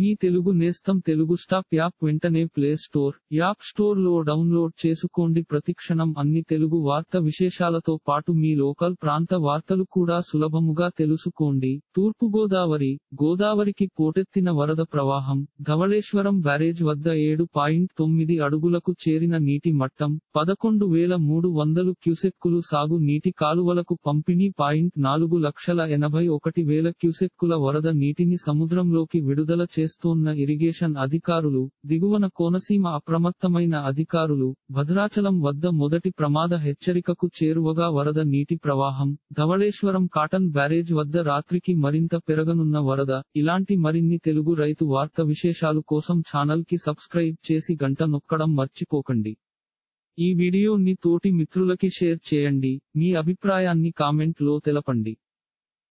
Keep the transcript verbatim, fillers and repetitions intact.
మీ తెలుగు నేస్తం Telugu stop app వెంటనే play store app store లో డౌన్లోడ్ చేసుకోండి. ప్రతిక్షణం అన్ని తెలుగు వార్త విశేషాలతో పాటు మీ లోకల్ ప్రాంత వార్తలు కూడా సులభముగా తెలుసుకోండి. తూర్పు గోదావరి గోదావరికి పోటెత్తిన వరద ప్రవాహం. ధవళేశ్వరం బ్యారేజ్ వద్ద ఏడు పాయింట్ తొమ్మిది అడుగులకు చేరిన నీటి మట్టం పదకొండు వేల మూడు వందలు క్యూసెక్కులు. సాగు నీటి కాలువలకు పంపిణీ పాయింట్ నాలుగు లక్షల ఎనభై ఒకటి వేల క్యూసెక్కుల వరద నీటిని సముద్రంలోకి విడుదల చేస్తారు చేస్తోన్న ఇరిగేషన్ అధికారులు. దిగువన కోనసీమ అప్రమత్తమైన అధికారులు. భద్రాచలం వద్ద మొదటి ప్రమాద హెచ్చరికకు చేరువగా వరద నీటి ప్రవాహం. ధవళేశ్వరం కాటన్ బ్యారేజ్ వద్ద రాత్రికి మరింత పెరగనున్న వరద. ఇలాంటి మరిన్ని తెలుగు రైతు వార్త విశేషాలు కోసం ఛానల్ కి సబ్స్క్రైబ్ చేసి గంట నొక్కడం మర్చిపోకండి. ఈ వీడియోని తోటి మిత్రులకి షేర్ చేయండి. మీ అభిప్రాయాన్ని కామెంట్ లో తెలపండి.